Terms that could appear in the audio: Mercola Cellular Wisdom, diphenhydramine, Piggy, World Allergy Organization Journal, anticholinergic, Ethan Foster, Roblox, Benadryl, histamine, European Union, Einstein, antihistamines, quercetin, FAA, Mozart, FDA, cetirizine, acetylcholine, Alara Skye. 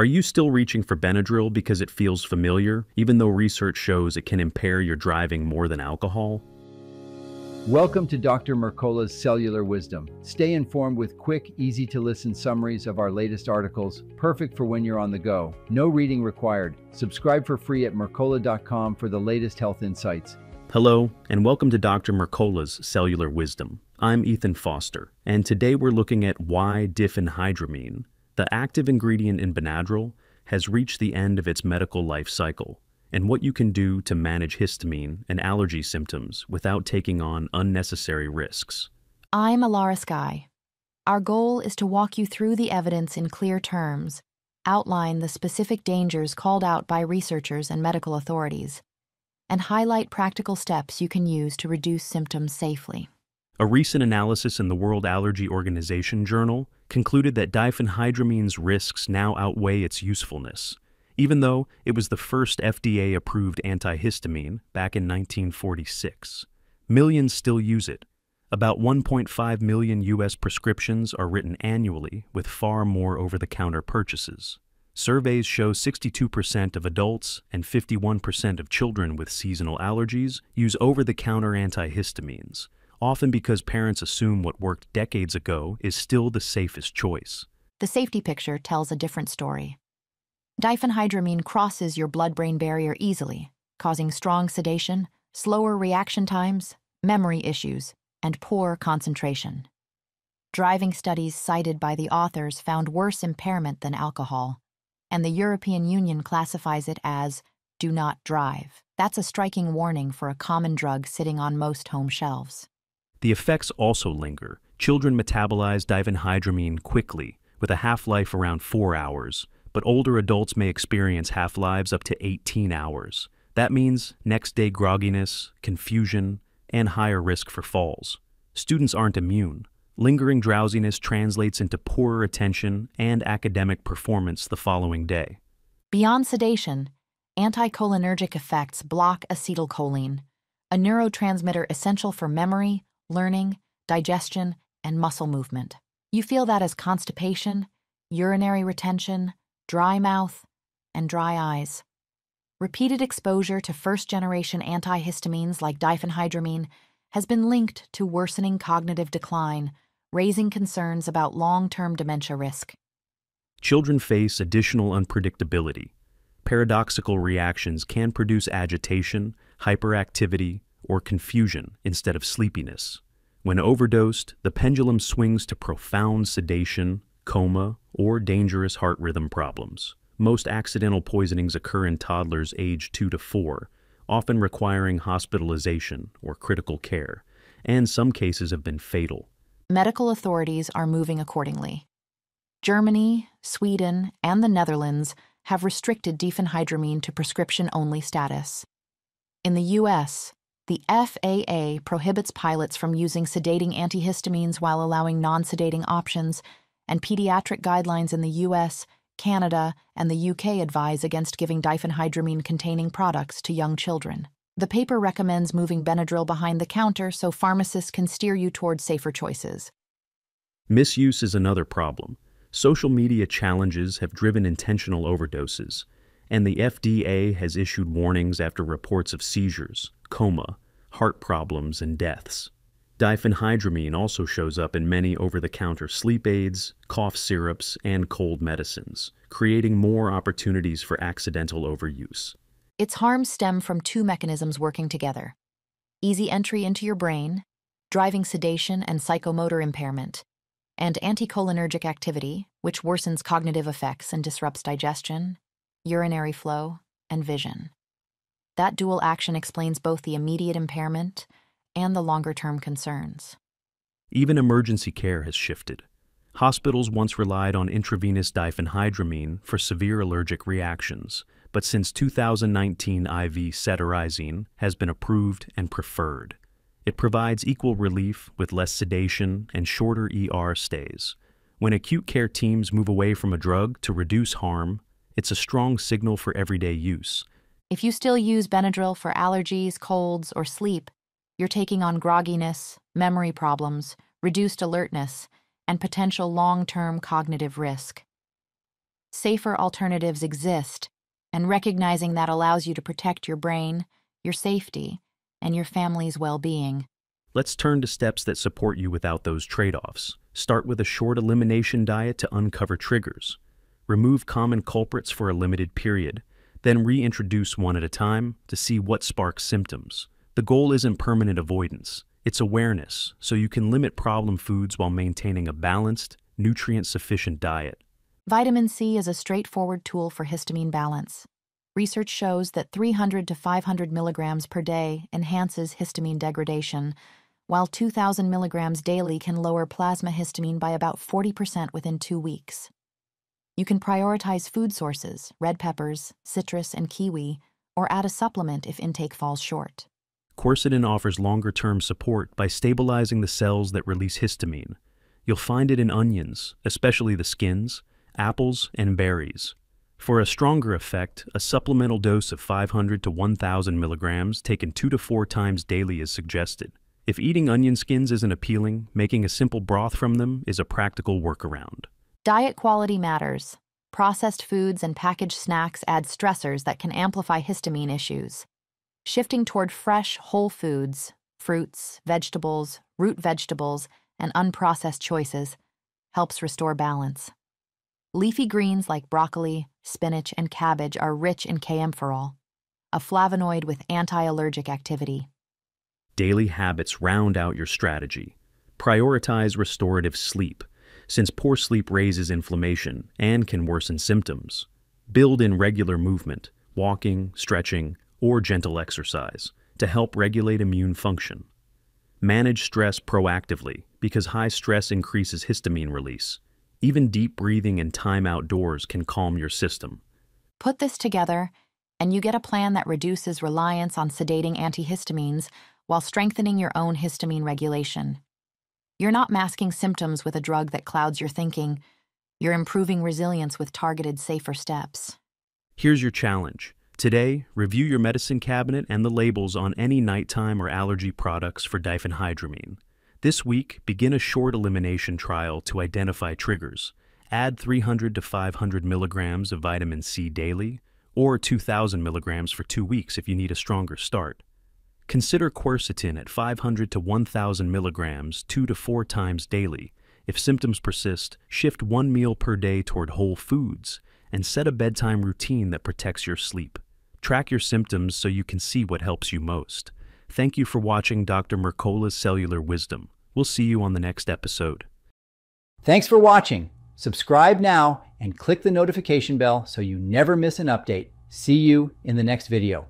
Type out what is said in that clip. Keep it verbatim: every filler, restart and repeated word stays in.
Are you still reaching for Benadryl because it feels familiar, even though research shows it can impair your driving more than alcohol? Welcome to Doctor Mercola's Cellular Wisdom. Stay informed with quick, easy-to-listen summaries of our latest articles, perfect for when you're on the go. No reading required. Subscribe for free at mercola dot com for the latest health insights. Hello, and welcome to Doctor Mercola's Cellular Wisdom. I'm Ethan Foster, and today we're looking at why diphenhydramine, the active ingredient in Benadryl, has reached the end of its medical life cycle, and what you can do to manage histamine and allergy symptoms without taking on unnecessary risks. I'm Alara Skye. Our goal is to walk you through the evidence in clear terms, outline the specific dangers called out by researchers and medical authorities, and highlight practical steps you can use to reduce symptoms safely. A recent analysis in the World Allergy Organization Journal concluded that diphenhydramine's risks now outweigh its usefulness, even though it was the first F D A-approved antihistamine back in nineteen forty-six. Millions still use it. About one point five million U S prescriptions are written annually, with far more over-the-counter purchases. Surveys show sixty-two percent of adults and fifty-one percent of children with seasonal allergies use over-the-counter antihistamines, often because parents assume what worked decades ago is still the safest choice. The safety picture tells a different story. Diphenhydramine crosses your blood-brain barrier easily, causing strong sedation, slower reaction times, memory issues, and poor concentration. Driving studies cited by the authors found worse impairment than alcohol, and the European Union classifies it as do not drive. That's a striking warning for a common drug sitting on most home shelves. The effects also linger. Children metabolize diphenhydramine quickly, with a half-life around four hours, but older adults may experience half-lives up to eighteen hours. That means next-day grogginess, confusion, and higher risk for falls. Students aren't immune. Lingering drowsiness translates into poorer attention and academic performance the following day. Beyond sedation, anticholinergic effects block acetylcholine, a neurotransmitter essential for memory, learning, digestion, and muscle movement. You feel that as constipation, urinary retention, dry mouth, and dry eyes. Repeated exposure to first-generation antihistamines like diphenhydramine has been linked to worsening cognitive decline, raising concerns about long-term dementia risk. Children face additional unpredictability. Paradoxical reactions can produce agitation, hyperactivity, or confusion instead of sleepiness. When overdosed, the pendulum swings to profound sedation, coma, or dangerous heart rhythm problems. Most accidental poisonings occur in toddlers aged two to four, often requiring hospitalization or critical care, and some cases have been fatal. Medical authorities are moving accordingly. Germany, Sweden, and the Netherlands have restricted diphenhydramine to prescription-only status. In the U S, the F A A prohibits pilots from using sedating antihistamines while allowing non-sedating options, and pediatric guidelines in the U S, Canada, and the U K advise against giving diphenhydramine-containing products to young children. The paper recommends moving Benadryl behind the counter so pharmacists can steer you toward safer choices. Misuse is another problem. Social media challenges have driven intentional overdoses, and the F D A has issued warnings after reports of seizures, coma, heart problems, and deaths. Diphenhydramine also shows up in many over-the-counter sleep aids, cough syrups, and cold medicines, creating more opportunities for accidental overuse. Its harms stem from two mechanisms working together: easy entry into your brain, driving sedation and psychomotor impairment, and anticholinergic activity, which worsens cognitive effects and disrupts digestion, urinary flow, and vision. That dual action explains both the immediate impairment and the longer-term concerns. Even emergency care has shifted. Hospitals once relied on intravenous diphenhydramine for severe allergic reactions, but since two thousand nineteen, I V cetirizine has been approved and preferred. It provides equal relief with less sedation and shorter E R stays. When acute care teams move away from a drug to reduce harm, it's a strong signal for everyday use. If you still use Benadryl for allergies, colds, or sleep, you're taking on grogginess, memory problems, reduced alertness, and potential long-term cognitive risk. safer alternatives exist, and recognizing that allows you to protect your brain, your safety, and your family's well-being. Let's turn to steps that support you without those trade-offs. Start with a short elimination diet to uncover triggers. Remove common culprits for a limited period, then reintroduce one at a time to see what sparks symptoms. The goal isn't permanent avoidance, it's awareness, so you can limit problem foods while maintaining a balanced, nutrient-sufficient diet. Vitamin C is a straightforward tool for histamine balance. Research shows that three hundred to five hundred milligrams per day enhances histamine degradation, while two thousand milligrams daily can lower plasma histamine by about forty percent within two weeks. You can prioritize food sources, red peppers, citrus, and kiwi, or add a supplement if intake falls short. Quercetin offers longer-term support by stabilizing the cells that release histamine. You'll find it in onions, especially the skins, apples, and berries. For a stronger effect, a supplemental dose of five hundred to one thousand milligrams taken two to four times daily is suggested. If eating onion skins isn't appealing, making a simple broth from them is a practical workaround. Diet quality matters. Processed foods and packaged snacks add stressors that can amplify histamine issues. Shifting toward fresh, whole foods, fruits, vegetables, root vegetables, and unprocessed choices helps restore balance. Leafy greens like broccoli, spinach, and cabbage are rich in camphorol, a flavonoid with anti-allergic activity. Daily habits round out your strategy. Prioritize restorative sleep, since poor sleep raises inflammation and can worsen symptoms. Build in regular movement, walking, stretching, or gentle exercise to help regulate immune function. Manage stress proactively, because high stress increases histamine release. Even deep breathing and time outdoors can calm your system. Put this together, and you get a plan that reduces reliance on sedating antihistamines while strengthening your own histamine regulation. You're not masking symptoms with a drug that clouds your thinking. You're improving resilience with targeted, safer steps. Here's your challenge. Today, review your medicine cabinet and the labels on any nighttime or allergy products for diphenhydramine. This week, begin a short elimination trial to identify triggers. Add three hundred to five hundred milligrams of vitamin C daily, or two thousand milligrams for two weeks if you need a stronger start. Consider quercetin at five hundred to one thousand milligrams two to four times daily. If symptoms persist, shift one meal per day toward whole foods and set a bedtime routine that protects your sleep. Track your symptoms so you can see what helps you most. Thank you for watching Doctor Mercola's Cellular Wisdom. We'll see you on the next episode. Thanks for watching. Subscribe now and click the notification bell so you never miss an update. See you in the next video.